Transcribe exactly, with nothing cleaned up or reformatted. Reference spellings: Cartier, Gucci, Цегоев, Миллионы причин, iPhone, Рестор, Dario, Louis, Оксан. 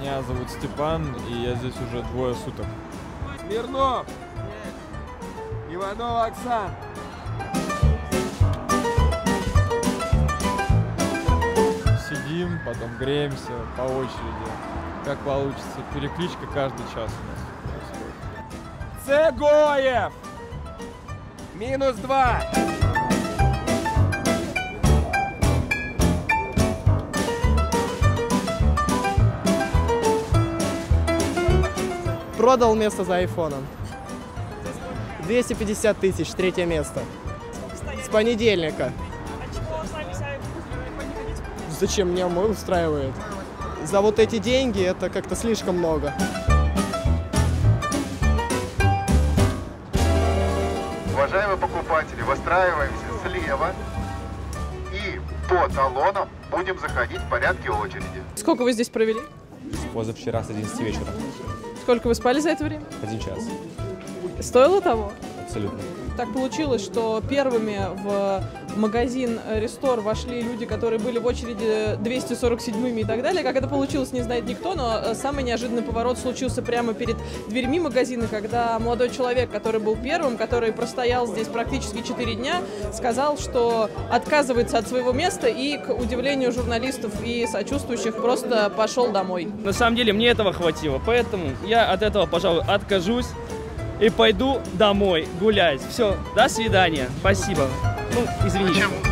Меня зовут Степан, и я здесь уже двое суток. Смирнов! Yes. Иванов Оксан! Сидим, потом греемся по очереди. Как получится. Перекличка каждый час у нас происходит. Цегоев! Минус два! Продал место за айфоном. двести пятьдесят тысяч, третье место. С понедельника. Зачем меня мой устраивает? За вот эти деньги это как-то слишком много. Уважаемые покупатели, выстраиваемся слева и по талонам будем заходить в порядке очереди. Сколько вы здесь провели? Позавчера с одиннадцати вечера. Сколько вы спали за это время? Один час. Стоило того? Абсолютно. Так получилось, что первыми в магазин Рестор вошли люди, которые были в очереди двести сорок седьмыми и так далее. Как это получилось, не знает никто, но самый неожиданный поворот случился прямо перед дверьми магазина, когда молодой человек, который был первым, который простоял здесь практически четыре дня, сказал, что отказывается от своего места и, к удивлению журналистов и сочувствующих, просто пошел домой. На самом деле мне этого хватило, поэтому я от этого, пожалуй, откажусь. И пойду домой гулять. Все, до свидания. Спасибо. Ну, извините.